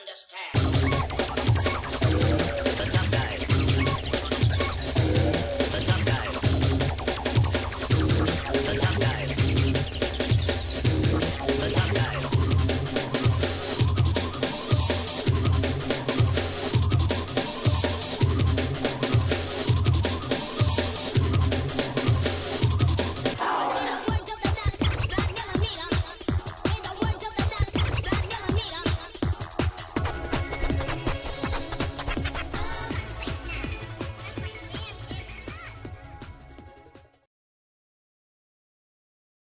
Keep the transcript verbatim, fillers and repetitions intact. Understand.